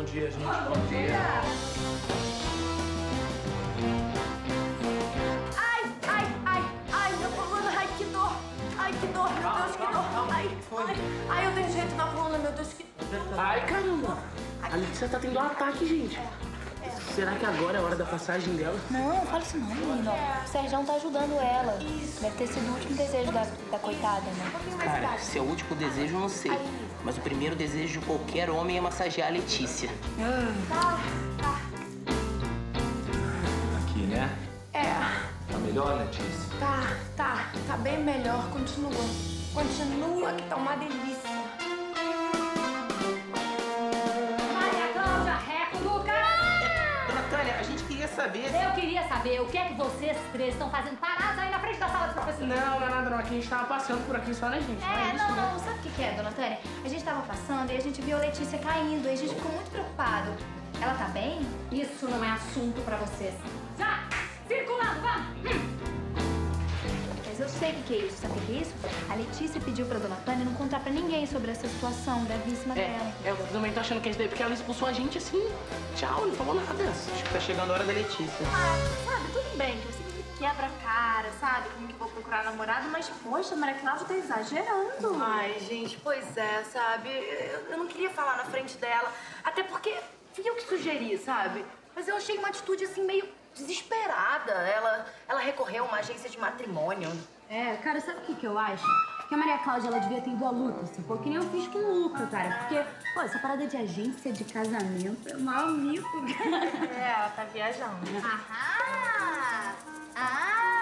Bom dia, gente. Bom dia. Ai, ai, ai, ai, minha coluna. Ai, que dor. Ai, que dor, meu Deus, que dor. Ai, ai, ai, eu dei jeito na coluna, meu Deus, que dor. Ai, caramba. A Letícia tá tendo um ataque, gente. Será que agora é a hora da passagem dela? Não, fala isso não, menino. O Serjão tá ajudando ela. Isso. Deve ter sido o último desejo da coitada, né? Cara, se é o último desejo, eu não sei. Mas o primeiro desejo de qualquer homem é massagear a Letícia. Aqui, né? Tá melhor, Letícia? Tá bem melhor. Continua que tá uma delícia. Eu queria saber o que é que vocês três estão fazendo parados aí na frente da sala dos professores. Não, não é nada não. Aqui a gente tava passando por aqui só na gente. Não. Sabe o que é, dona Tânia? A gente tava passando e a gente viu a Letícia caindo e a gente ficou muito preocupado. Ela tá bem? Isso não é assunto pra vocês. Já! Circulando, vamos! Mas eu sei o que é isso. Sabe o que é isso? A Letícia pediu pra dona Tânia não contar pra ninguém sobre essa situação gravíssima dela. Eu também tô achando que é isso daí, porque ela expulsou a gente assim. Tchau, não falou nada. Acho que tá chegando a hora da Letícia. Sabe, tudo bem que você quebra a cara, sabe? Como que vou procurar namorado, mas, poxa, a Maria Cláudia tá exagerando. Ai, gente, pois é, sabe? Eu não queria falar na frente dela, até porque fui eu que sugeri, sabe? Mas eu achei uma atitude, assim, meio desesperada. Ela recorreu a uma agência de matrimônio. Cara, sabe o que eu acho? Que a Maria Cláudia, ela devia ter ido à luta, assim, pô, que nem eu fiz com o Luca, cara. Porque, pô, essa parada de agência de casamento é mal mico, cara. Ela tá viajando.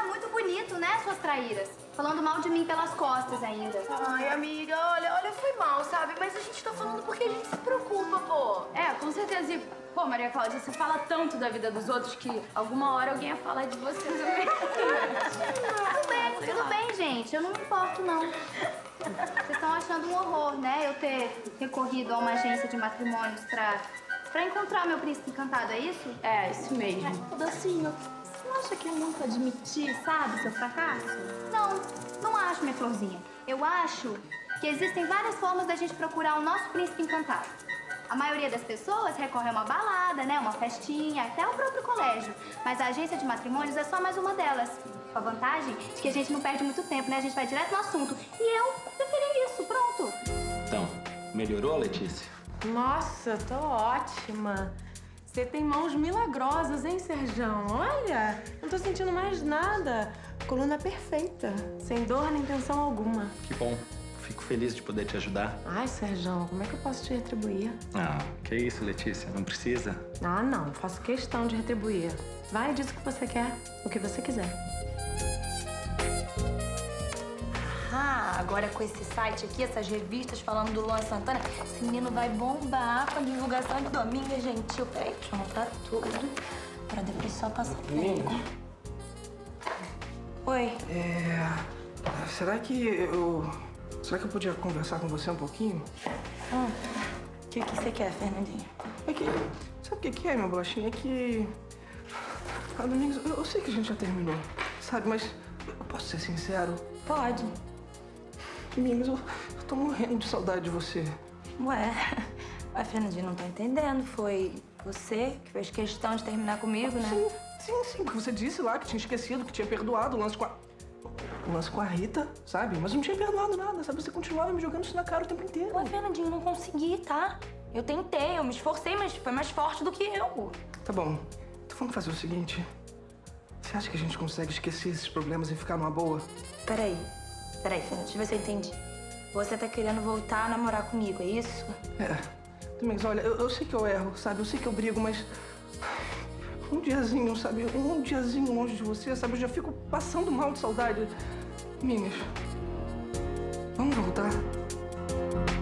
Muito bonito, né, suas traíras? Falando mal de mim pelas costas ainda. Ai, amiga, olha, foi mal, sabe? Mas a gente tá falando porque a gente se preocupa, pô. Com certeza. E, pô, Maria Cláudia, você fala tanto da vida dos outros que alguma hora alguém ia falar de você também. Tudo bem, gente. Eu não me importo, não. Vocês estão achando um horror, né? Eu ter recorrido a uma agência de matrimônios pra encontrar meu príncipe encantado, é isso? Isso mesmo. Docinho, você não acha que eu nunca admiti, sabe, seu fracasso? Não acho, minha florzinha. Eu acho que existem várias formas da gente procurar o nosso príncipe encantado. A maioria das pessoas recorre a uma balada, né, uma festinha, até o próprio colégio. Mas a agência de matrimônios é só mais uma delas. Com a vantagem de que a gente não perde muito tempo, né? A gente vai direto no assunto. E eu preferi isso, pronto. Então, melhorou, Letícia? Nossa, tô ótima. Você tem mãos milagrosas, hein, Serjão? Olha, não tô sentindo mais nada. Coluna perfeita, sem dor nem tensão alguma. Que bom. Fico feliz de poder te ajudar. Ai, Serjão, como é que eu posso te retribuir? Que isso, Letícia? Não precisa? Não. Faço questão de retribuir. Vai, diz o que você quer, o que você quiser. Agora com esse site aqui, essas revistas falando do Luan Santana, esse menino vai bombar com a divulgação de Domingas, gente. Peraí, deixa eu montar tudo pra depois só passar por... Oi. Será que eu podia conversar com você um pouquinho? O que você quer, Fernandinho? Sabe o que é, meu bolachinho? É que... Domingos, eu sei que a gente já terminou, sabe? Mas eu posso ser sincero? Pode. Domingos, eu tô morrendo de saudade de você. A Fernandinha não tá entendendo. Foi você que fez questão de terminar comigo, né? Sim. Você disse lá que tinha esquecido, que tinha perdoado o lance com a... Um lance com a Rita, sabe? Mas eu não tinha perdoado nada, sabe? Você continuava me jogando isso na cara o tempo inteiro. Fernandinho, eu não consegui, tá? Eu tentei, eu me esforcei, mas foi mais forte do que eu. Tá bom. Então vamos fazer o seguinte. Você acha que a gente consegue esquecer esses problemas e ficar numa boa? Peraí, Fernandinho, deixa eu ver se eu entendi. Você tá querendo voltar a namorar comigo, é isso? Domingos, olha, eu sei que eu erro, sabe? Eu sei que eu brigo, mas... Um diazinho, sabe? Um diazinho longe de você, sabe? Eu já fico passando mal de saudade. Domingos, vamos voltar?